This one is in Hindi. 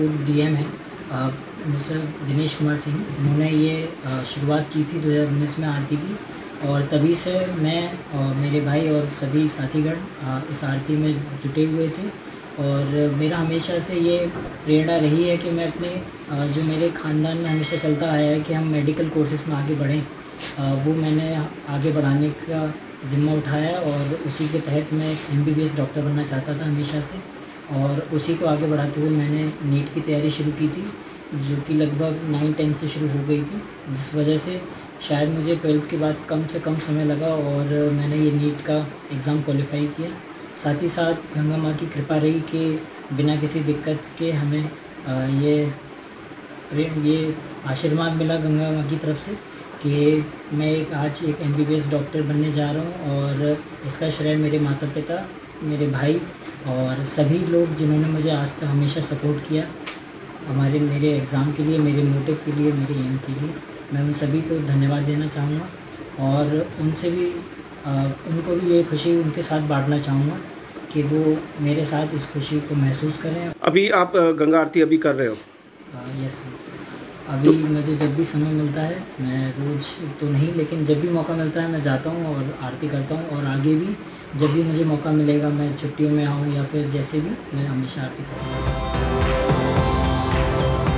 पूर्व डीएम है मिस्टर दिनेश कुमार सिंह, उन्होंने ये शुरुआत की थी 2019 में आरती की, और तभी से मैं और मेरे भाई और सभी साथीगण इस आरती में जुटे हुए थे। और मेरा हमेशा से ये प्रेरणा रही है कि मैं अपने जो मेरे ख़ानदान में हमेशा चलता आया है कि हम मेडिकल कोर्सेज़ में आगे बढ़ें, वो मैंने आगे बढ़ाने का ज़िम्मा उठाया और उसी के तहत मैं MBBS डॉक्टर बनना चाहता था हमेशा से, और उसी को आगे बढ़ाते हुए मैंने नीट की तैयारी शुरू की थी जो कि लगभग 9-10 से शुरू हो गई थी, जिस वजह से शायद मुझे 12th के बाद कम से कम समय लगा और मैंने ये नीट का एग्ज़ाम क्वालिफाई किया। साथ ही साथ गंगा माँ की कृपा रही कि बिना किसी दिक्कत के हमें ये आशीर्वाद मिला गंगा माँ की तरफ से कि मैं आज एक MBBS डॉक्टर बनने जा रहा हूँ, और इसका श्रेय मेरे माता पिता, मेरे भाई और सभी लोग जिन्होंने मुझे आज तक हमेशा सपोर्ट किया मेरे एग्ज़ाम के लिए, मेरे मोटिव के लिए, मेरे एम के लिए। मैं उन सभी को धन्यवाद देना चाहूँगा और उनको भी ये खुशी उनके साथ बांटना चाहूँगा कि वो मेरे साथ इस खुशी को महसूस करें। अभी आप गंगा आरती अभी कर रहे हो? यस, अभी तो मुझे जब भी समय मिलता है, मैं रोज़ तो नहीं लेकिन जब भी मौका मिलता है मैं जाता हूँ और आरती करता हूँ, और आगे भी जब भी मुझे मौका मिलेगा, मैं छुट्टियों में आऊँ या फिर जैसे भी, मैं हमेशा आरती करता हूँ।